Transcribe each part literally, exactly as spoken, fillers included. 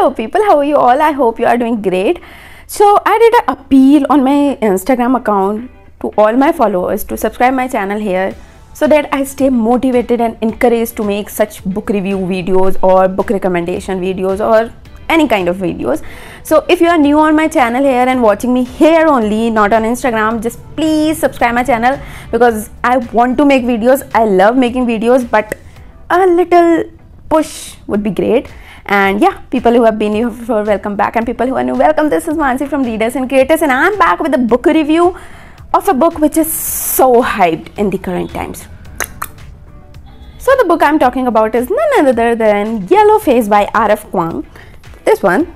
Hello people, how are you all? I hope you are doing great. So I did an appeal on my Instagram account to all my followers to subscribe my channel here so that I stay motivated and encouraged to make such book review videos or book recommendation videos or any kind of videos. So if you are new on my channel here and watching me here only, not on Instagram, just please subscribe my channel because I want to make videos. I love making videos, but a little push would be great. And yeah, people who have been here before, welcome back, and people who are new, welcome. This is Mansi from Readers and Creators, and I'm back with a book review of a book which is so hyped in the current times. So the book I'm talking about is none other than Yellow Face by R F Kuang. This one,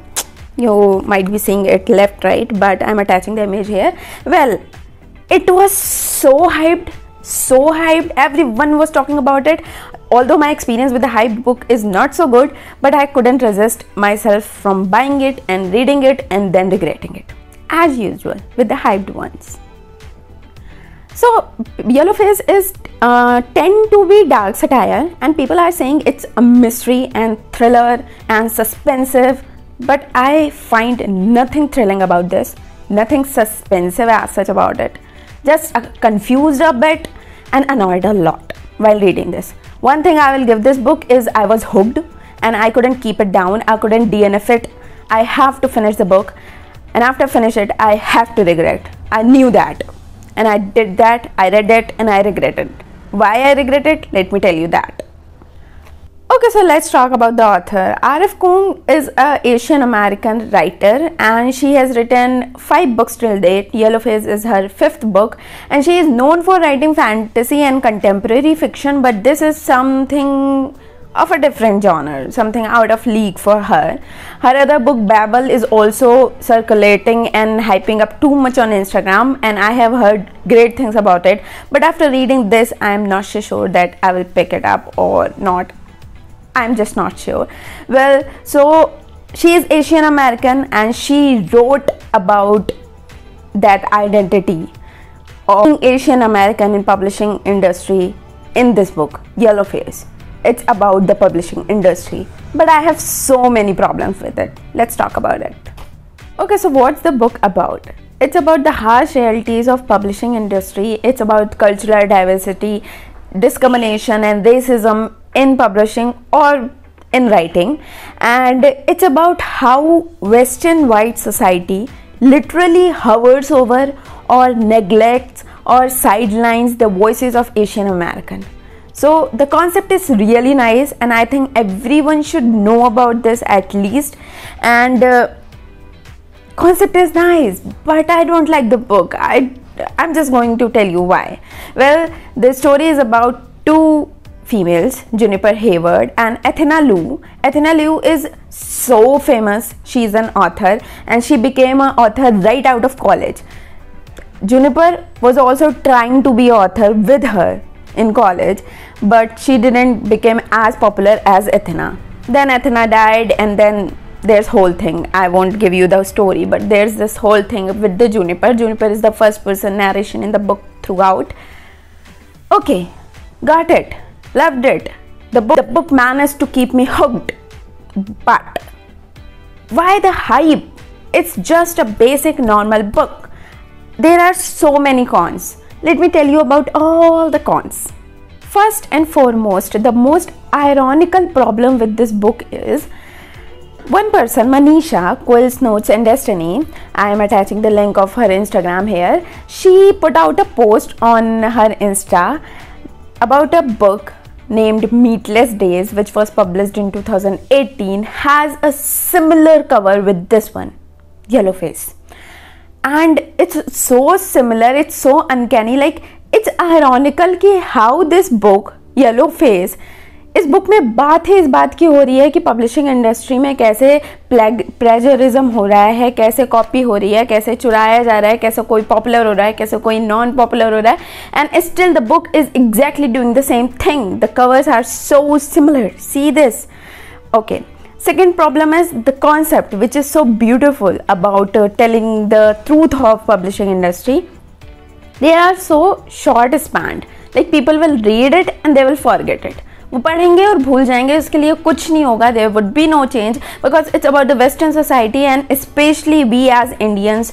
you might be seeing it left, right, but I'm attaching the image here. Well, it was so hyped, so hyped, everyone was talking about it. Although my experience with the hype book is not so good, but I couldn't resist myself from buying it and reading it and then regretting it, as usual with the hyped ones. So Yellow Face is uh, tend to be dark satire, and people are saying it's a mystery and thriller and suspensive, but I find nothing thrilling about this, nothing suspensive as such about it. Just uh, confused a bit and annoyed a lot while reading this. One thing I will give this book is I was hooked and I couldn't keep it down. I couldn't D N F it. I have to finish the book, and after I finish it, I have to regret. I knew that, and I did that. I read it and I regretted. Why I regret it? Let me tell you that. Okay, so let's talk about the author. R F Kuang is an Asian American writer, and she has written five books till date. Yellow Face is her fifth book, and she is known for writing fantasy and contemporary fiction, but this is something of a different genre, something out of league for her. Her other book Babel is also circulating and hyping up too much on Instagram, and I have heard great things about it, but after reading this I am not so sure that I will pick it up or not. I'm just not sure. Well, so she is Asian American, and she wrote about that identity of Asian American in publishing industry in this book, Yellow Face. It's about the publishing industry, but I have so many problems with it. Let's talk about it. Okay, so what's the book about? It's about the harsh realities of publishing industry. It's about cultural diversity, discrimination, and racism in publishing or in writing, and it's about how Western white society literally hovers over or neglects or sidelines the voices of Asian American. So the concept is really nice, and I think everyone should know about this at least. And uh, concept is nice, but I don't like the book. I, I'm just going to tell you why. Well, the story is about two females, Juniper Hayward and Athena Liu. Athena Liu is so famous. She is an author, and she became an author right out of college. Juniper was also trying to be an author with her in college, but she didn't become as popular as Athena. Then Athena died, and then there's whole thing. I won't give you the story, but there's this whole thing with the Juniper. Juniper is the first person narration in the book throughout. Okay, got it. Loved it. The book, the book managed to keep me hooked. But why the hype? It's just a basic normal book. There are so many cons. Let me tell you about all the cons. First and foremost, the most ironical problem with this book is one person, Manisha Quills Notes and Destiny. I am attaching the link of her Instagram here. She put out a post on her Insta about a book named Meatless Days, which was published in two thousand eighteen, has a similar cover with this one, Yellow Face. And it's so similar, it's so uncanny. Like, it's ironical कि how this book, Yellow Face, इस book में बात है इस बात की हो रही है कि publishing industry में कैसे plagiarism हो रहा है, कैसे copy हो रही है, कैसे चुराया जा रहा है, कैसे कोई popular हो रहा है, कैसे कोई non-popular हो रहा है, and still the book is exactly doing the same thing. The covers are so similar. See this. Okay. Second problem is the concept, which is so beautiful about uh, telling the truth of publishing industry. They are so short spanned. Like, people will read it and they will forget it. वो पढ़ेंगे और भूल जाएंगे, इसके लिए कुछ नहीं होगा, there would be no change because it's about the western society and specially we as Indians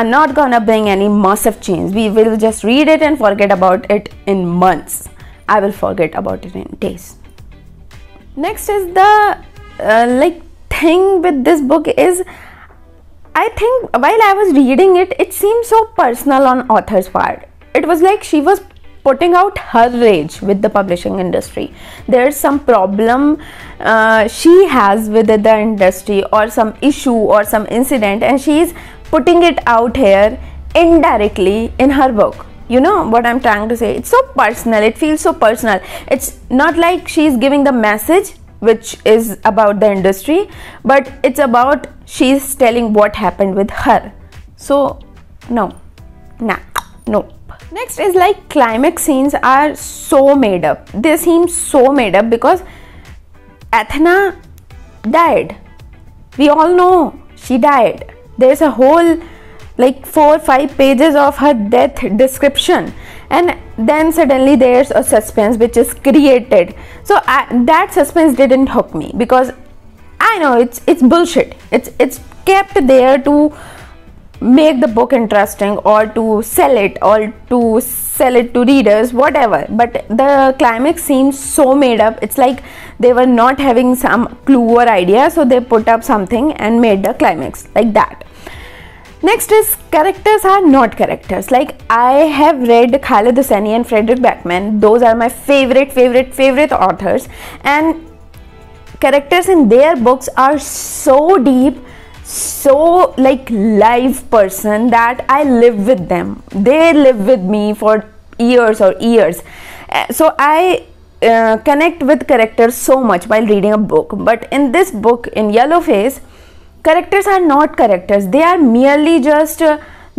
are not gonna bring any massive change. We will just read it and forget about it in months. I will forget about it in days. Next is the uh, like thing with this book is, I think while I was reading it, it seemed so personal on author's part. It was like she was putting out her rage with the publishing industry. There is some problem uh, she has with the industry or some issue or some incident, and she is putting it out here indirectly in her book. You know what I'm trying to say? It's so personal. It feels so personal. It's not like she's giving the message which is about the industry, but it's about she's telling what happened with her. So no, nah, no. Next is like climax scenes are so made up. They seem so made up because Athena died. We all know she died. There's a whole like four five pages of her death description, and then suddenly there's a suspense which is created. So I, that suspense didn't hook me because I know it's it's bullshit. It's it's kept there to make the book interesting or to sell it or to sell it to readers, whatever. But the climax seems so made up. It's like they were not having some clue or idea, so they put up something and made the climax like that. Next is characters are not characters. Like I have read Khaled Hosseini and Frederick Backman. Those are my favorite, favorite, favorite authors. And characters in their books are so deep, so like live person that I live with them. They live with me for years or years. So I uh, connect with characters so much while reading a book. But in this book, in Yellow Face, characters are not characters. They are merely just uh,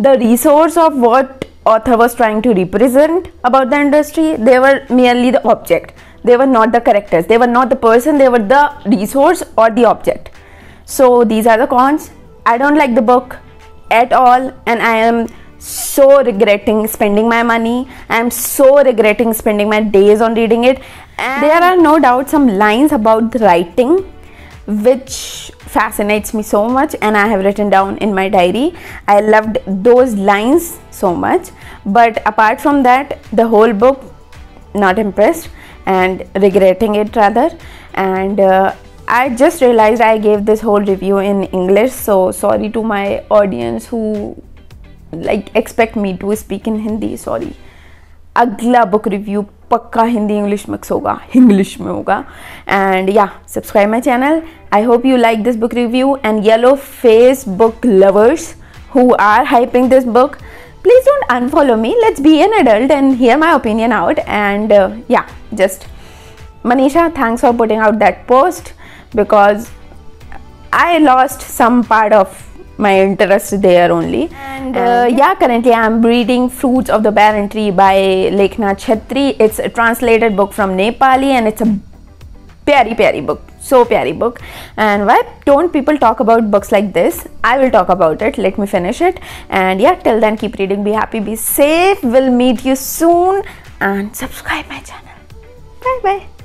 the resource of what author was trying to represent about the industry. They were merely the object. They were not the characters. They were not the person. They were the resource or the object. So these are the cons. I don't like the book at all, and I am so regretting spending my money. I am so regretting spending my days on reading it. And there are no doubt some lines about the writing which fascinates me so much, and I have written down in my diary. I loved those lines so much, but apart from that, the whole book, not impressed and regretting it rather. And uh, I just realized I gave this whole review in English, so sorry to my audience who like expect me to speak in Hindi. Sorry. अगला book review पक्का Hindi English mix होगा, English में होगा. And yeah, subscribe my channel. I hope you like this book review, and Yellow Face book lovers who are hyping this book, please don't unfollow me. Let's be an adult and hear my opinion out. And uh, yeah, just Manisha, thanks for putting out that post, because I lost some part of my interest there only. And uh, yeah, currently I am reading Fruits of the Banyan Tree by Lekhna Chhetri. It's a translated book from Nepali, and it's a pyari pyari book, so pyari book. And why don't people talk about books like this? I will talk about it. Let me finish it. And yeah, till then, keep reading, be happy, be safe. We'll meet you soon, and subscribe my channel. Bye bye.